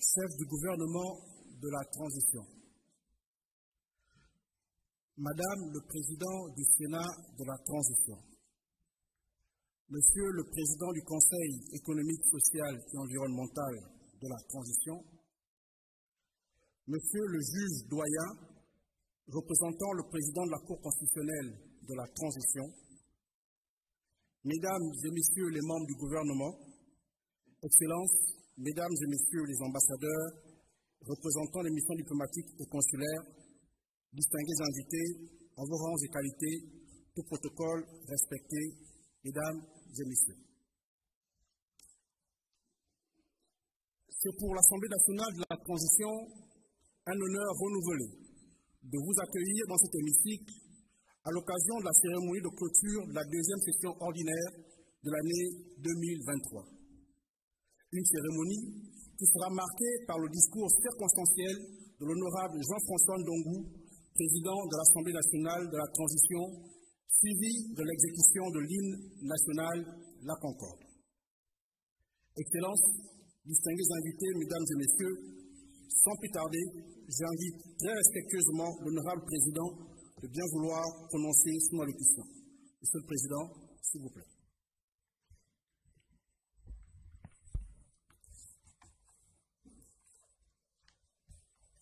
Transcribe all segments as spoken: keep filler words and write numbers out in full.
chef du gouvernement de la transition. Madame le président du Sénat de la transition. Monsieur le président du Conseil économique, social et environnemental de la transition. Monsieur le juge doyen, représentant le président de la Cour constitutionnelle de la transition. Mesdames et messieurs les membres du gouvernement, Excellences, Mesdames et Messieurs les ambassadeurs, représentants des missions diplomatiques et consulaires, distingués invités, en vos rangs et qualités, tout protocole respecté, Mesdames et Messieurs. C'est pour l'Assemblée nationale de la transition un honneur renouvelé de vous accueillir dans cet hémicycle à l'occasion de la cérémonie de clôture de la deuxième session ordinaire de l'année deux mille vingt-trois. Une cérémonie qui sera marquée par le discours circonstanciel de l'honorable Jean-François Ndongou, président de l'Assemblée nationale de la transition, suivi de l'exécution de l'hymne national La Concorde. Excellences, distingués invités, Mesdames et Messieurs, sans plus tarder, j'invite très respectueusement l'honorable président de bien vouloir prononcer son allocution. Monsieur le Président, s'il vous plaît.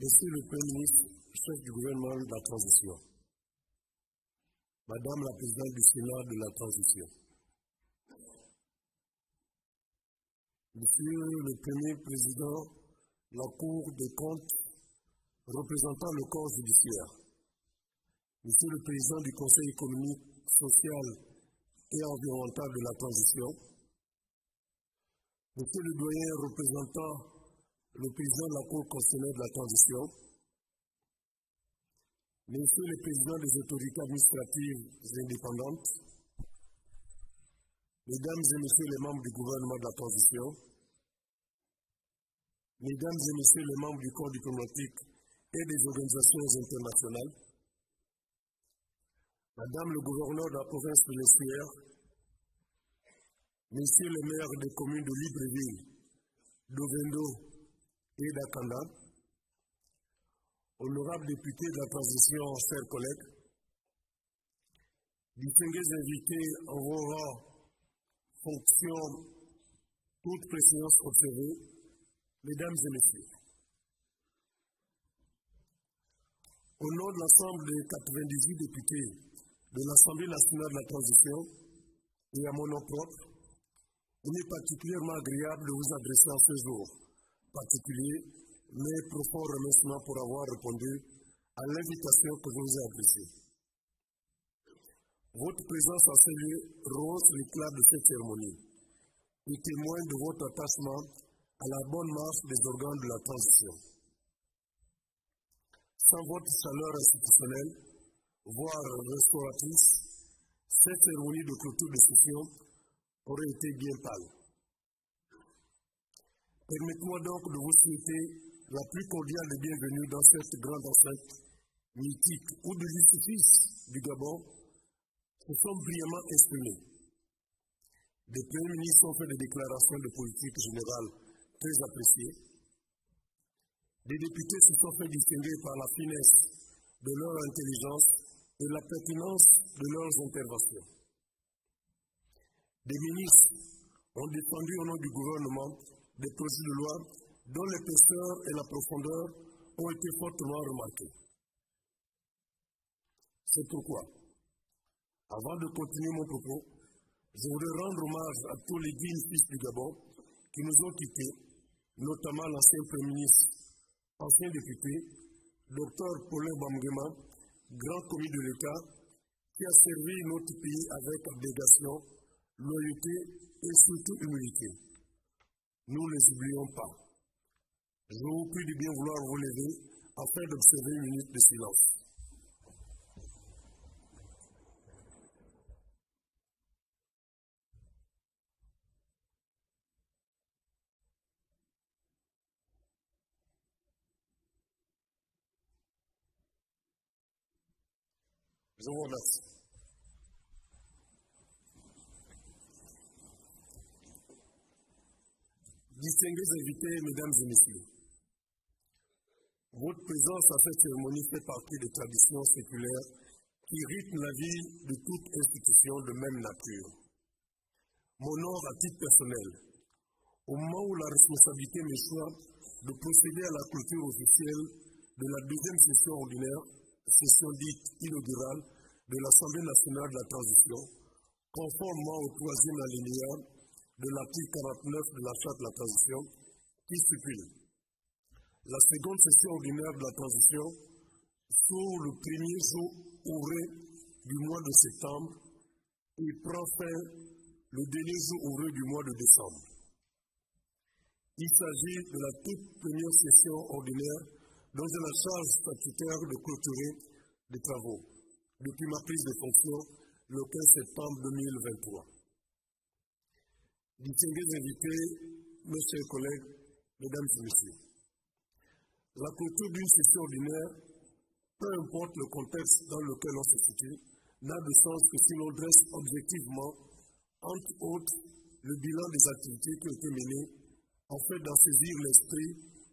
Monsieur le Premier ministre, chef du gouvernement de la transition, Madame la Présidente du Sénat de la transition, Monsieur le Premier Président de la Cour des comptes, représentant le corps judiciaire, Monsieur le Président du Conseil économique, social et environnemental de la transition, Monsieur le doyen représentant le Président de la Cour constitutionnelle de la transition, Monsieur le Président des autorités administratives indépendantes, Mesdames et Messieurs les membres du gouvernement de la transition, Mesdames et Messieurs les membres du corps diplomatique et des organisations internationales, Madame le gouverneur de la province de l'Estuaire, Messieurs les maires des communes de Libreville, d'Ovendo et d'Akanda, honorables députés de la transition, chers collègues, distingués invités en vos rangs, fonctions, toutes préséances observées, Mesdames et Messieurs. Au nom de l'ensemble des quatre-vingt-dix-huit députés de l'Assemblée nationale de la transition et à mon nom propre, il m'est particulièrement agréable de vous adresser en ce jour particulier mes profonds remerciements pour avoir répondu à l'invitation que je vous ai adressée. Votre présence en ce lieu rose l'éclat de cette cérémonie et témoigne de votre attachement à la bonne marche des organes de la transition. Sans votre chaleur institutionnelle, voire restauratrice, cette cérémonie de clôture de session aurait été bien pâle. Permettez-moi donc de vous souhaiter la plus cordiale des bienvenues dans cette grande enceinte mythique où de justice du Gabon se sont brillamment exprimés. Des premiers ministres ont fait des déclarations de politique générale très appréciées. Des députés se sont fait distinguer par la finesse de leur intelligence et la pertinence de leurs interventions. Des ministres ont défendu au nom du gouvernement des projets de loi dont l'épaisseur et la profondeur ont été fortement remarqués. C'est pourquoi, avant de continuer mon propos, je voudrais rendre hommage à tous les dignes fils du Gabon qui nous ont quittés, notamment l'ancien Premier ministre, ancien député, docteur Paulin Bamguema, grand commis de l'État, qui a servi notre pays avec abnégation, loyauté et surtout humilité. Nous ne les oublions pas. Je vous prie de bien vouloir vous lever afin d'observer une minute de silence. Je vous remercie. Distingués invités, Mesdames et Messieurs, Votre présence à cette cérémonie fait partie des traditions séculaires qui rythment la vie de toute institution de même nature. Mon nom à titre personnel, au moment où la responsabilité m'échoit de procéder à la clôture officielle de la deuxième session ordinaire, session dite inaugurale de l'Assemblée nationale de la transition, conformément au troisième alinéa de l'article quarante-neuf de la Charte de la transition, qui stipule la seconde session ordinaire de la transition s'ouvre le premier jour ouvré du mois de septembre et prend fin le dernier jour ouvré du mois de décembre. Il s'agit de la toute première session ordinaire dont j'ai la charge statutaire de clôturer des travaux depuis ma prise de fonction le quinze septembre deux mille vingt-trois. Distingués invités, mes chers collègues, mesdames et messieurs, la clôture d'une session ordinaire, peu importe le contexte dans lequel on se situe, n'a de sens que si l'on dresse objectivement, entre autres, le bilan des activités qui ont été menées, en fait d'en saisir l'esprit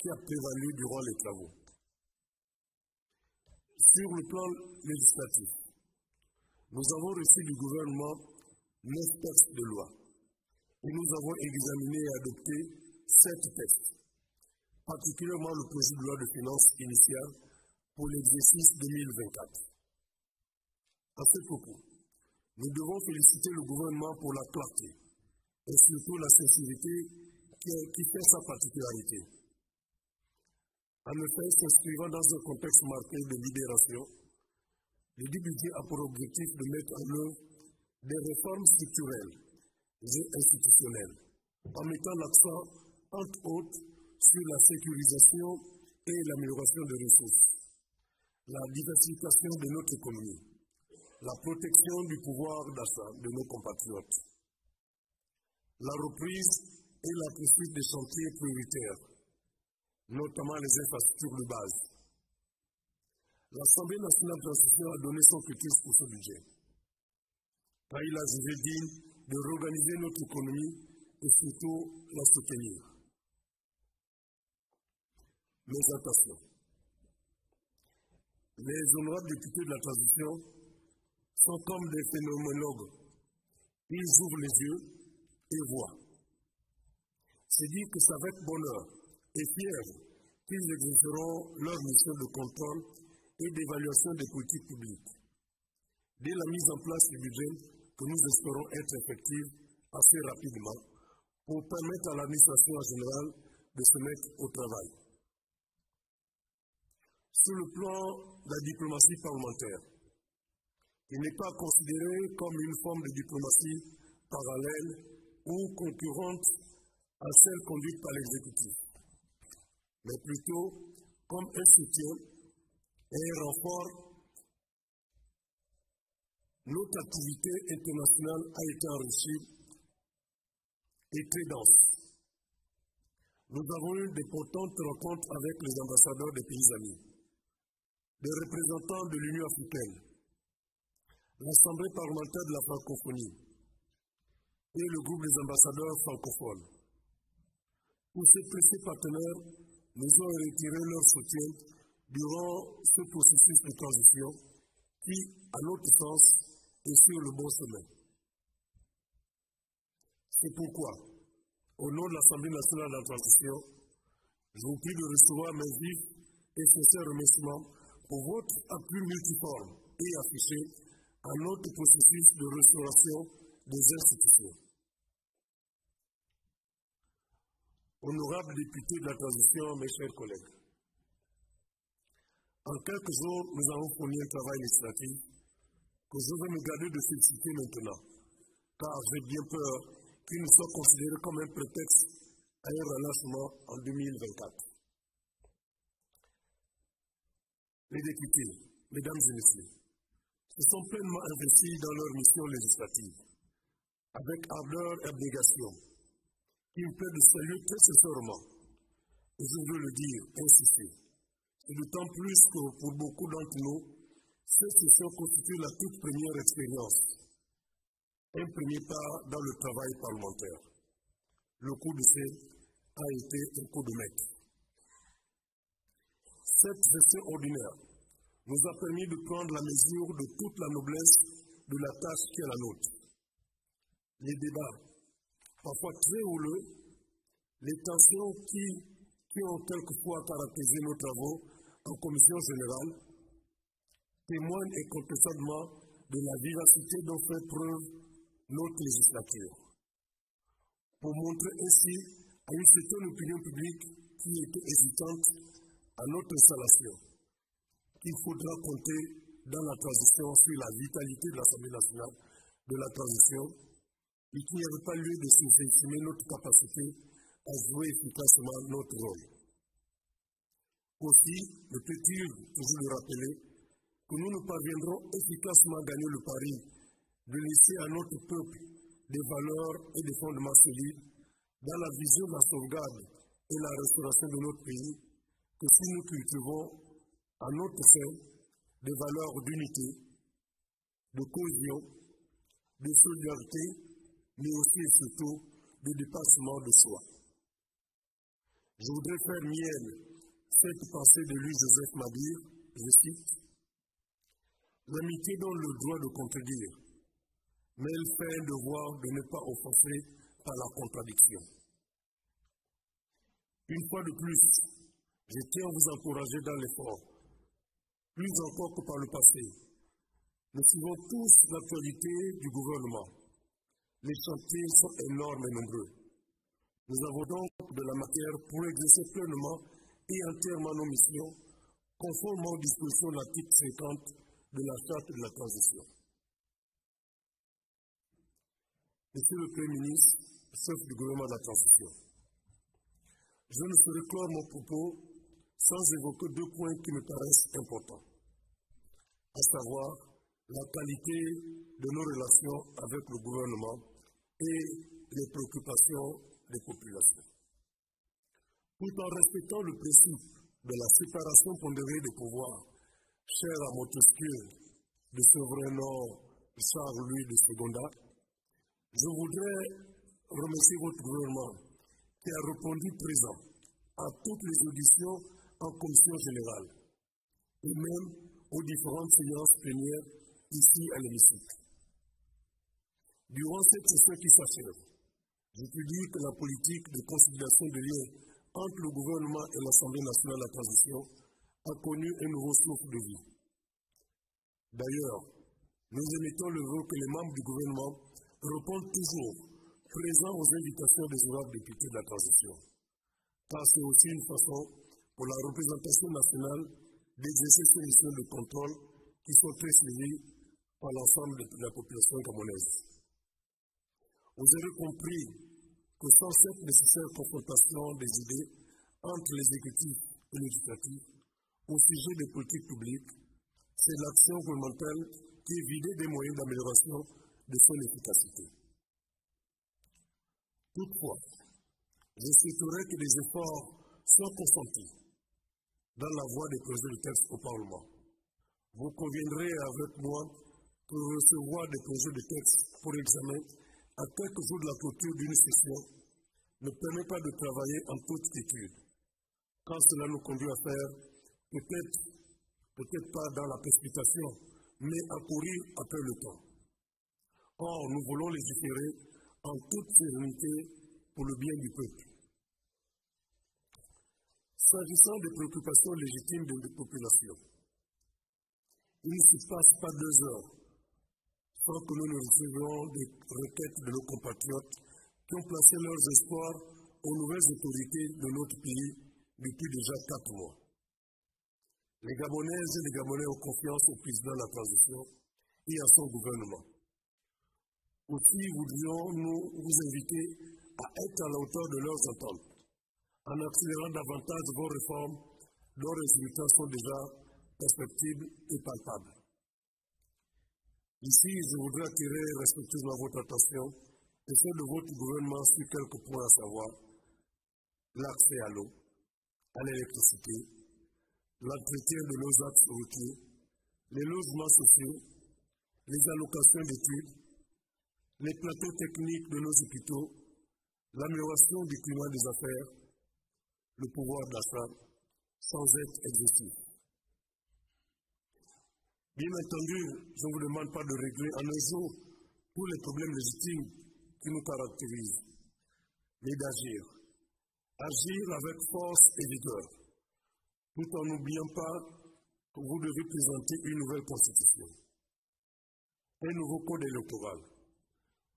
qui a prévalu durant les travaux. Sur le plan législatif, nous avons reçu du gouvernement neuf textes de loi et nous avons examiné et adopté sept textes, particulièrement le projet de loi de finances initiale pour l'exercice deux mille vingt-quatre. À ce propos, nous devons féliciter le gouvernement pour la clarté et surtout la sincérité qui, qui fait sa particularité. En effet, s'inscrivant dans un contexte marqué de libération, le budget a pour objectif de mettre en œuvre des réformes structurelles et institutionnelles, en mettant l'accent, entre autres, sur la sécurisation et l'amélioration des ressources, la diversification de notre économie, la protection du pouvoir d'achat de nos compatriotes, la reprise et la poursuite des chantiers prioritaires, notamment les infrastructures de base. L'Assemblée nationale de transition a donné son critique pour ce budget, car il a jugé digne de réorganiser notre économie et surtout la soutenir. Mes attentions. Les honorables députés de la transition sont comme des phénoménologues. Ils ouvrent les yeux et voient. C'est dire que c'est avec bonheur et fièvre qu'ils exerceront leur mission de contrôle et d'évaluation des politiques publiques, dès la mise en place du budget que nous espérons être effective assez rapidement pour permettre à l'administration en général de se mettre au travail. Sur le plan de la diplomatie parlementaire, il n'est pas considéré comme une forme de diplomatie parallèle ou concurrente à celle conduite par l'exécutif, mais plutôt comme un soutien et un renfort. Notre activité internationale a été enrichie et très dense. Nous avons eu des importantes rencontres avec les ambassadeurs des pays amis, des représentants de l'Union africaine, l'Assemblée parlementaire de la francophonie et le groupe des ambassadeurs francophones. Tous ces précieux partenaires nous ont retiré leur soutien durant ce processus de transition qui, à notre sens, est sur le bon chemin. C'est pourquoi, au nom de l'Assemblée nationale de la transition, je vous prie de recevoir mes vifs et sincères remerciements pour votre appui multiforme et affiché à notre processus de restauration des institutions. Honorables députés de la transition, mes chers collègues, en quelques jours, nous avons fourni un travail législatif que je vais me garder de féliciter maintenant, car j'ai bien peur qu'il ne soit considéré comme un prétexte à un relâchement en deux mille vingt-quatre. Les députés, mesdames et messieurs, se sont pleinement investis dans leur mission législative, avec ardeur et abnégation, qui me plaît de saluer très sincèrement, et je veux le dire, insister, et d'autant plus que pour beaucoup d'entre nous, cette session constitue la toute première expérience, un premier pas dans le travail parlementaire. Le coup d'essai a été un coup de maître. cette gestion ordinaire nous a permis de prendre la mesure de toute la noblesse de la tâche qui est la nôtre. Les débats, parfois très houleux, les tensions qui, qui ont quelquefois caractérisé nos travaux en commission générale, témoignent incontestablement de la vivacité dont fait preuve notre législature. Pour montrer ainsi à une certaine opinion publique qui était hésitante à notre installation, qu'il faudra compter dans la transition sur la vitalité de l'Assemblée nationale de la transition, et qu'il n'y avait pas lieu de sous-estimer notre capacité à jouer efficacement notre rôle. Aussi, me peut-il toujours le rappeler que nous ne parviendrons efficacement à gagner le pari de laisser à notre peuple des valeurs et des fondements solides dans la vision de la sauvegarde et la restauration de notre pays, que si nous cultivons à notre sein des valeurs d'unité, de cohésion, de solidarité, mais aussi et surtout de dépassement de soi. Je voudrais faire mienne cette pensée de Louis-Joseph Madir, je cite, « L'amitié donne le droit de contredire, mais elle fait un devoir de ne pas offenser par la contradiction. » Une fois de plus, je tiens à vous encourager dans l'effort, plus encore que par le passé. Nous suivons tous l'actualité du gouvernement. Les chantiers sont énormes et nombreux. Nous avons donc de la matière pour exercer pleinement et entièrement nos missions, conformément aux dispositions de l'article cinquante de la Charte de la Transition. Monsieur le Premier ministre, chef du gouvernement de la Transition, je ne saurais clore mon propos sans évoquer deux points qui me paraissent importants, à savoir la qualité de nos relations avec le gouvernement et les préoccupations des populations. Tout en respectant le principe de la séparation pondérée des pouvoirs, cher à Montesquieu, de souverain Charles-Louis de Seconda, je voudrais remercier votre gouvernement qui a répondu présent à toutes les auditions en commission générale et même aux différentes séances plénières ici à l'hémicycle. Durant cette session qui s'achève, je peux dire que la politique de conciliation de liens entre le gouvernement et l'Assemblée nationale de la transition a connu un nouveau souffle de vie. D'ailleurs, nous émettons le vœu que les membres du gouvernement répondent toujours présents aux invitations des honorables députés de la transition, car c'est aussi une façon pour la représentation nationale d'exercer ces missions de contrôle qui sont très suivies par l'ensemble de la population gabonaise. Vous aurez compris que sans cette nécessaire confrontation des idées entre l'exécutif et législatif au sujet des politiques publiques, c'est l'action gouvernementale qui est vidée des moyens d'amélioration de son efficacité. Toutefois, je souhaiterais que les efforts soient consentis dans la voie des projets de texte au Parlement. Vous conviendrez avec moi que recevoir des projets de texte pour examen à quelques jours de la clôture d'une session ne permet pas de travailler en toute quiétude, quand cela nous conduit à faire, peut-être, peut-être pas dans la précipitation, mais à courir après le temps. Or, nous voulons légiférer en toute sérénité pour le bien du peuple. S'agissant des préoccupations légitimes de notre population, il ne se passe pas deux heures sans que nous recevions des requêtes de nos compatriotes qui ont placé leurs espoirs aux nouvelles autorités de notre pays depuis déjà quatre mois. Les Gabonaises et les Gabonais ont confiance au président de la transition et à son gouvernement. Aussi, voudrions-nous vous inviter à être à la hauteur de leurs attentes, en accélérant davantage vos réformes dont les résultats sont déjà perceptibles et palpables. Ici, je voudrais attirer respectueusement votre attention et celle de votre gouvernement sur quelques points à savoir l'accès à l'eau, à l'électricité, l'entretien de nos axes routiers, les logements sociaux, les allocations d'études, les plateaux techniques de nos hôpitaux, l'amélioration du climat des affaires, le pouvoir d'achat, sans être exhaustif. Bien entendu, je ne vous demande pas de régler en un jour tous les problèmes légitimes qui nous caractérisent, mais d'agir. Agir avec force et vigueur, tout en n'oubliant pas que vous devez présenter une nouvelle constitution, un nouveau code électoral,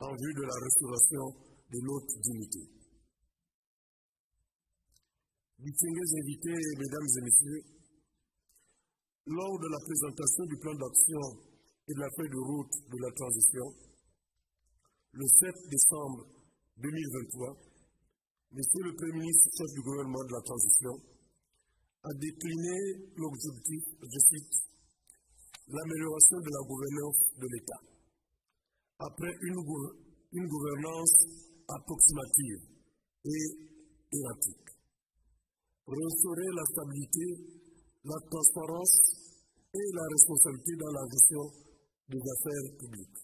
en vue de la restauration de notre dignité. Distingués invités, mesdames et messieurs, lors de la présentation du plan d'action et de la feuille de route de la transition, le sept décembre deux mille vingt-trois, Monsieur le Premier ministre, chef du gouvernement de la transition, a décliné l'objectif, je cite, l'amélioration de la gouvernance de l'État, après une, une gouvernance approximative et erratique. Restaurer la stabilité, la transparence et la responsabilité dans la gestion des affaires publiques.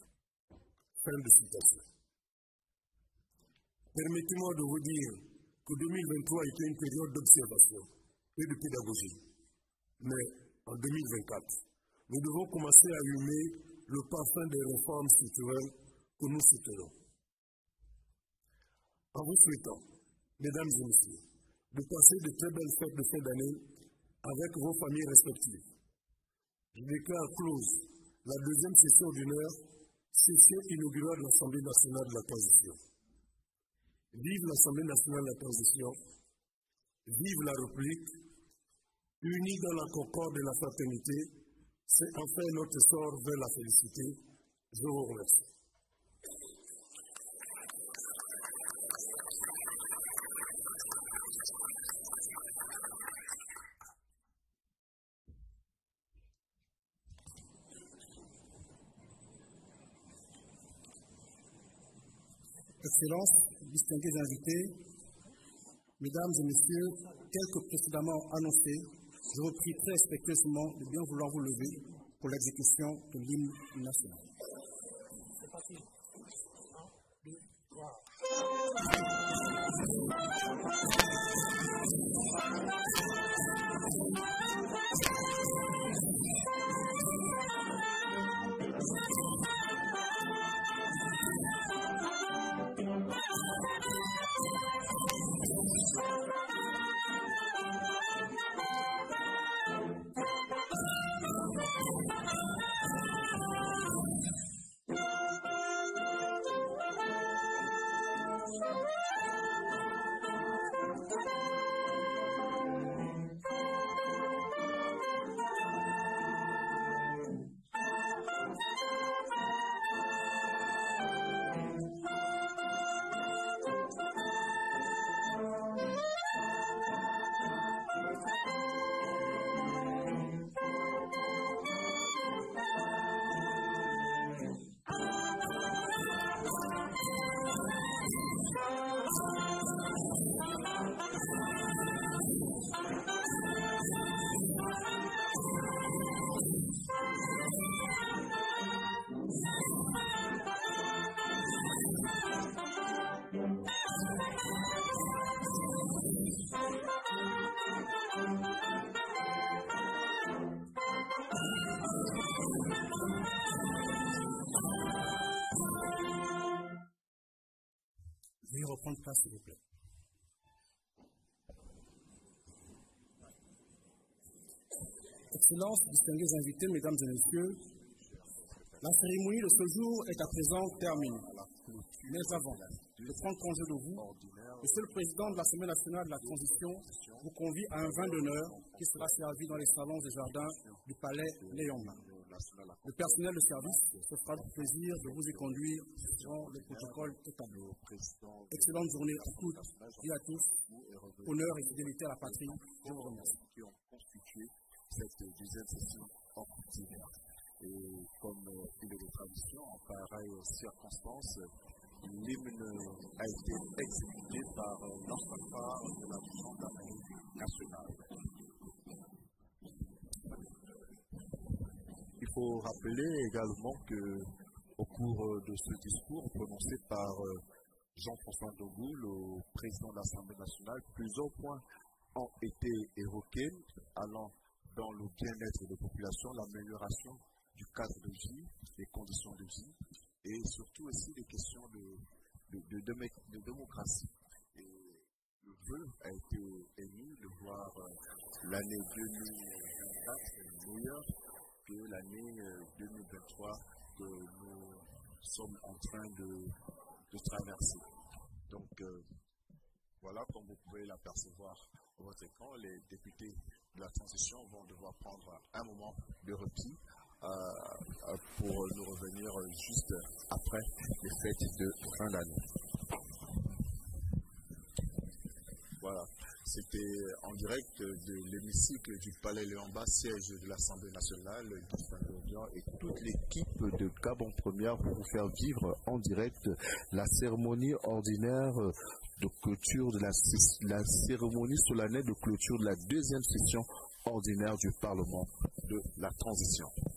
Fin de citation. Permettez-moi de vous dire que deux mille vingt-trois était une période d'observation et de pédagogie. Mais en deux mille vingt-quatre, nous devons commencer à humer le parfum des réformes structurelles que nous soutenons. En vous souhaitant, mesdames et messieurs, de passer de très belles fêtes de fin d'année avec vos familles respectives, je déclare close la deuxième session d'une heure, session inaugurale de l'Assemblée nationale de la transition. Vive l'Assemblée nationale de la transition, vive la République, unie dans la concorde et la fraternité, c'est enfin notre sort vers la félicité. Je vous remercie. Excellences, distingués invités, mesdames et messieurs, tel que précédemment annoncé, je vous prie très respectueusement de bien vouloir vous lever pour l'exécution de l'hymne national. C'est parti. un, deux, trois. Veuillez reprendre place, s'il vous plaît. Excellences, distingués invités, mesdames et messieurs, la cérémonie de ce jour est à présent terminée. Mais avant de prendre congé de vous, Monsieur le Président de l'Assemblée nationale de la Transition vous convie à un vin d'honneur qui sera servi dans les salons et jardins du Palais Léon. Le personnel de service se fera le plaisir de vous y conduire dans le protocole établi. Excellente journée à toutes et à tous. Honneur et fidélité à la patrie. Je vous remercie. Cette deuxième session ordinaire. Et comme il est de tradition, en pareille circonstance, l'hymne a été exécuté par l'enfant de la gendarmerie nationale. Il faut rappeler également que, au cours de ce discours prononcé par Jean-François Ndongou, le président de l'Assemblée nationale, plusieurs points ont été évoquées, allant dans le bien-être des populations, l'amélioration du cadre de vie, des conditions de vie, et surtout aussi des questions de, de, de, de, de démocratie. Et le vœu a été émis de voir l'année deux mille vingt-quatre meilleure que l'année deux mille vingt-trois que nous sommes en train de, de traverser. Donc, euh, voilà, comme vous pouvez l'apercevoir à votre écran, les députés de la transition vont devoir prendre un moment de repli euh, pour nous revenir juste après les fêtes de fin d'année. Voilà, c'était en direct de l'hémicycle du Palais Léon, siège de l'Assemblée nationale, et toute l'équipe de Gabon Première pour vous faire vivre en direct la cérémonie ordinaire de clôture de la, la cérémonie solennelle de clôture de la deuxième session ordinaire du Parlement de la transition.